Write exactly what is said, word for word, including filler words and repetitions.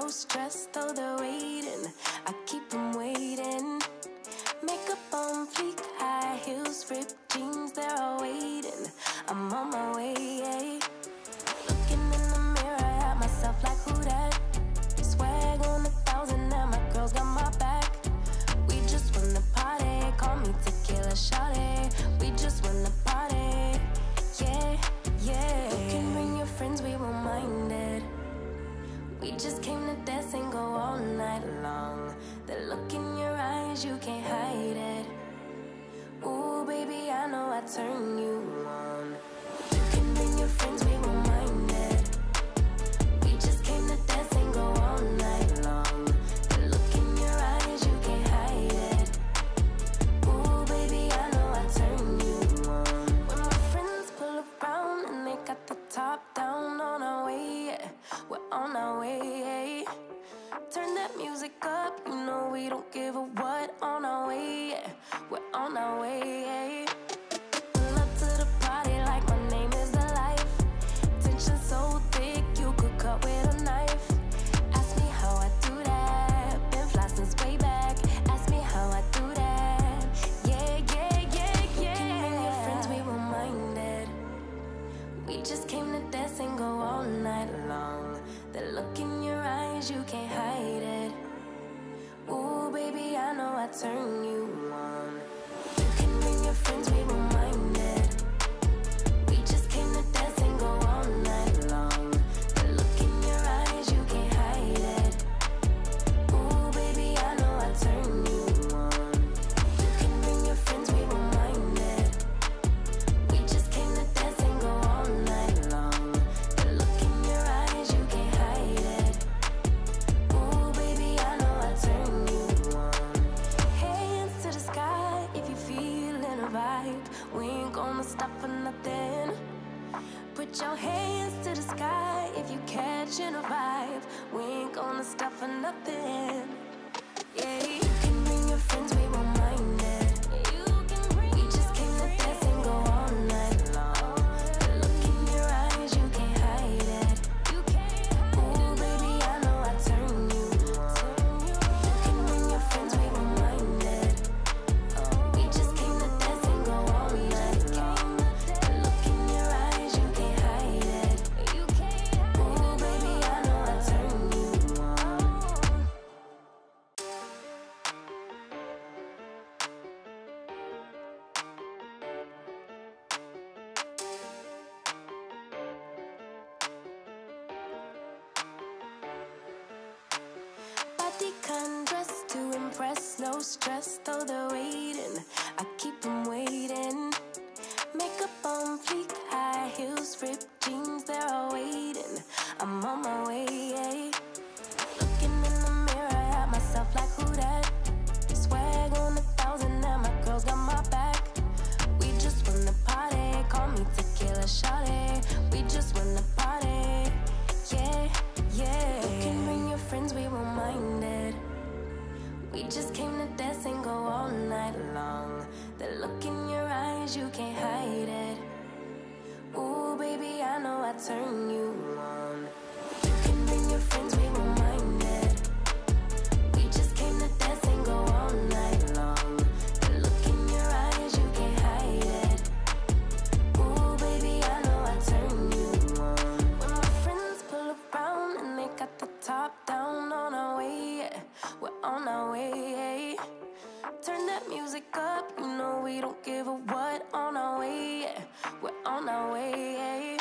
so stressed, though they're waiting, I keep them waiting. Makeup on fleek, high heels, ripped jeans, they're all waiting. I'm on my way, yeah. Looking in the mirror at myself like who that? Swag on a thousand and my girls got my back. We just won the party, call me tequila shawty. We just won the party, yeah, yeah. You can bring your friends, we won't mind it. We just came to dance and go all night long. The look in your eyes, you can't hide it. Ooh, baby, I know I turn you on. You can bring your friends, we won't mind it. We just came to dance and go all night long. The look in your eyes, you can't hide it. Ooh, baby, I know I turn you on. When my friends pull around and they got the top down on our way, yeah. We're on our way, yeah. Turn that music up, you know we don't give a what. On our way, yeah. We're on our way, yeah. Pull up to the party like my name is the life. Tension so thick, you could cut with a knife. Ask me how I do that, been fly since way back. Ask me how I do that, yeah, yeah, yeah, yeah. You can bring your friends, we won't mind it. We just came to dance and go all night long. The look in your eyes, you can't hide it. Ooh, baby, I know I turn you on. You can bring your friends, we won't mind it. We just came to dance and go all night long. The look in your eyes, you can't hide it. Ooh, baby, I know I turn you on. You can bring your friends, we won't mind it. We just came to dance and go all night long. The look in your eyes, you can't hide it. Ooh, baby, I know I turn you on. Hands to the sky if you're feeling a vibe. We ain't gonna stop for nothing. Put your hands to the sky if you're catching a vibe. We ain't gonna stop for nothing. Yeah, you can bring your friends, we won't mind it. You can bring your friends. We just came to dance and go all night long. The look in your eyes, you can't hide it. You can't hide it. Ooh, baby, I know I turn you on. You can bring your friends, we won't mind it. We just came to dance and go all night long. The look in your eyes, you can't hide it. You can't hide it. Ooh, baby, I know I turn you on. Bodycon dressed to impress, no stress, though they're waiting, I keep them waiting. Makeup on fleek, high heels, ripped jeans, they're all waiting. I'm on my way, yeah. Looking in the mirror at myself like who that? Swag on a thousand and my girls got my back. We just won the party, call me tequila shawty. We just won the party, yeah, yeah. You can bring your friends, we won't mind it. We just came to dance and go all night long. The look in your eyes, you can't hide it. Ooh, baby, I know I turn you on. You can bring your friends, we won't mind it. We just came to dance and go all night long. The look in your eyes, you can't hide it. Ooh, baby, I know I turn you on. When my friends pull around and they got the top down on our way, yeah. We're on our way, yeah. Turn that music up, you know we don't give a what. On our way, yeah. We're on our way, yeah.